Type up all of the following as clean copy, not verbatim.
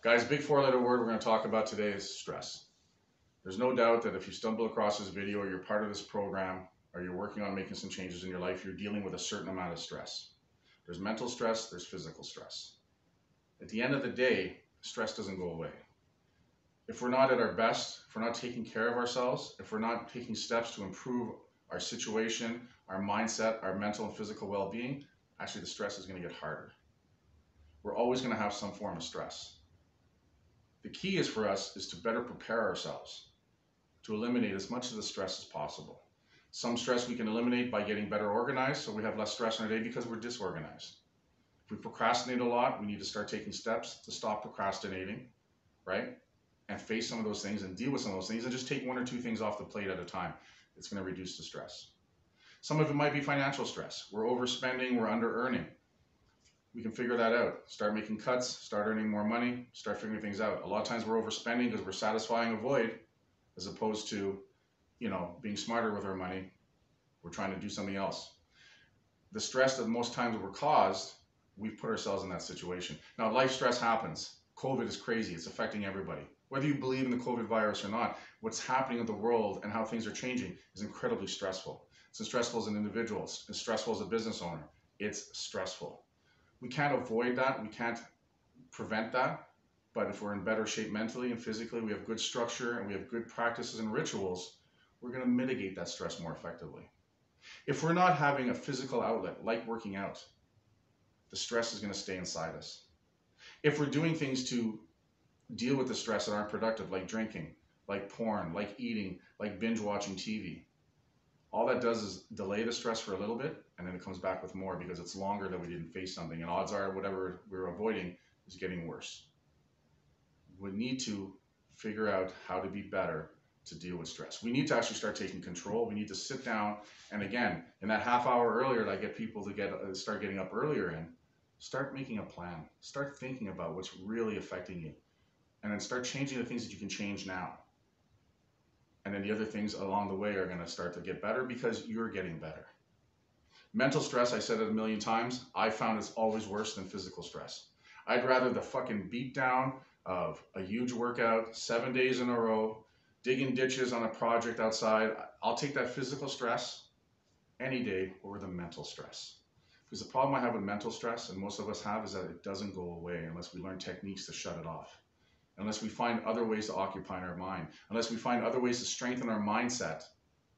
Guys, big four-letter word we're going to talk about today is stress. There's no doubt that if you stumble across this video or you're part of this program or you're working on making some changes in your life, you're dealing with a certain amount of stress. There's mental stress, there's physical stress. At the end of the day, stress doesn't go away. If we're not at our best, if we're not taking care of ourselves, if we're not taking steps to improve our situation, our mindset, our mental and physical well-being, actually the stress is going to get harder. We're always going to have some form of stress. The key is for us is to better prepare ourselves to eliminate as much of the stress as possible. Some stress we can eliminate by getting better organized, so we have less stress in our day because we're disorganized. If we procrastinate a lot, we need to start taking steps to stop procrastinating, right? And face some of those things and deal with some of those things and just take one or two things off the plate at a time. It's going to reduce the stress. Some of it might be financial stress. We're overspending, we're under-earning. We can figure that out. Start making cuts, start earning more money, start figuring things out. A lot of times we're overspending because we're satisfying a void as opposed to, being smarter with our money. We're trying to do something else. The stress that most times we're caused, we've put ourselves in that situation. Now, life stress happens. COVID is crazy. It's affecting everybody. Whether you believe in the COVID virus or not, what's happening in the world and how things are changing is incredibly stressful. It's as stressful as an individual. It's as stressful as a business owner. It's stressful. We can't avoid that, we can't prevent that, but if we're in better shape mentally and physically, we have good structure and we have good practices and rituals, we're going to mitigate that stress more effectively. If we're not having a physical outlet, like working out, the stress is going to stay inside us. If we're doing things to deal with the stress that aren't productive, like drinking, like porn, like eating, like binge watching TV, all that does is delay the stress for a little bit, and then it comes back with more because it's longer that we didn't face something, and odds are whatever we're avoiding is getting worse. We need to figure out how to be better to deal with stress. We need to actually start taking control. We need to sit down, and again, in that half hour earlier that I get people to start getting up earlier in, start making a plan. Start thinking about what's really affecting you, and then start changing the things that you can change now. And then the other things along the way are going to start to get better because you're getting better. Mental stress, I said it a million times, I found it's always worse than physical stress. I'd rather the fucking beatdown of a huge workout, 7 days in a row, digging ditches on a project outside. I'll take that physical stress any day over the mental stress. Because the problem I have with mental stress, and most of us have, is that it doesn't go away unless we learn techniques to shut it off. Unless we find other ways to occupy our mind, unless we find other ways to strengthen our mindset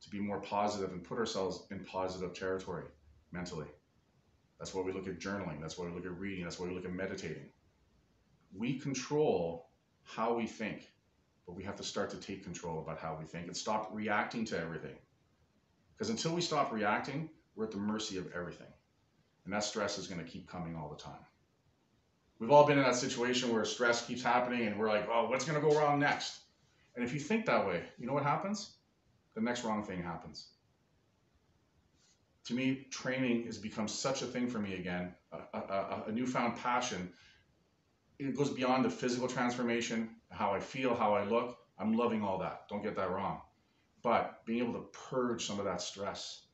to be more positive and put ourselves in positive territory mentally. That's why we look at journaling. That's why we look at reading. That's why we look at meditating. We control how we think, but we have to start to take control about how we think and stop reacting to everything. Because until we stop reacting, we're at the mercy of everything. And that stress is going to keep coming all the time. We've all been in that situation where stress keeps happening and we're like, oh, what's going to go wrong next? And if you think that way, you know what happens? The next wrong thing happens. To me, training has become such a thing for me again, a newfound passion. It goes beyond the physical transformation, how I feel, how I look. I'm loving all that. Don't get that wrong. But being able to purge some of that stress.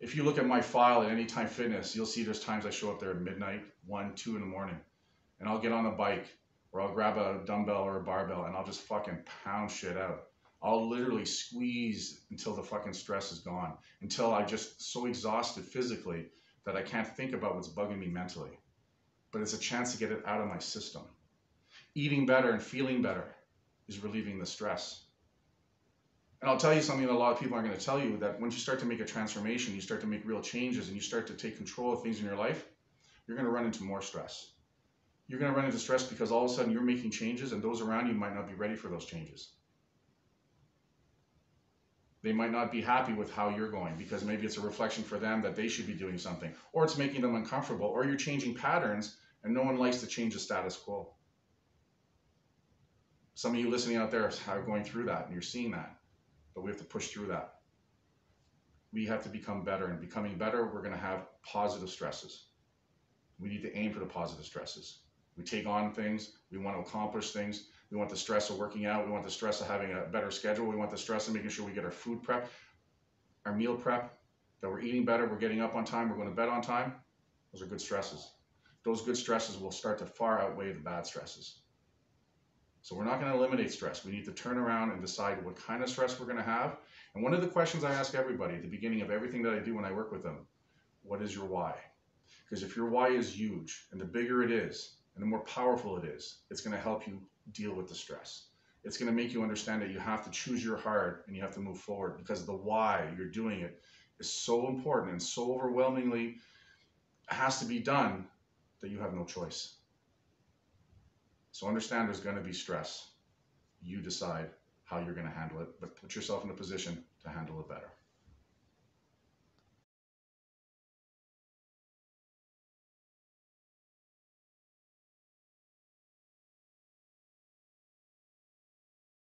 If you look at my file at Anytime Fitness, you'll see there's times I show up there at midnight, 1, 2 in the morning, and I'll get on a bike or I'll grab a dumbbell or a barbell and I'll just fucking pound shit out. I'll literally squeeze until the fucking stress is gone, until I'm just so exhausted physically that I can't think about what's bugging me mentally. But it's a chance to get it out of my system. Eating better and feeling better is relieving the stress. And I'll tell you something that a lot of people aren't going to tell you, that once you start to make a transformation, you start to make real changes and you start to take control of things in your life, you're going to run into more stress. You're going to run into stress because all of a sudden you're making changes and those around you might not be ready for those changes. They might not be happy with how you're going because maybe it's a reflection for them that they should be doing something, or it's making them uncomfortable, or you're changing patterns and no one likes to change the status quo. Some of you listening out there are going through that and you're seeing that. But we have to push through that. We have to become better, and becoming better, we're going to have positive stresses. We need to aim for the positive stresses. We take on things. We want to accomplish things. We want the stress of working out. We want the stress of having a better schedule. We want the stress of making sure we get our food prep, our meal prep, that we're eating better, we're getting up on time, we're going to bed on time. Those are good stresses. those good stresses will start to far outweigh the bad stresses. So we're not going to eliminate stress. We need to turn around and decide what kind of stress we're going to have. And one of the questions I ask everybody at the beginning of everything that I do when I work with them, what is your why? Because if your why is huge, and the bigger it is, and the more powerful it is, it's going to help you deal with the stress. It's going to make you understand that you have to choose your heart and you have to move forward, because the why you're doing it is so important and so overwhelmingly has to be done that you have no choice. So understand there's going to be stress. You decide how you're going to handle it, but put yourself in a position to handle it better.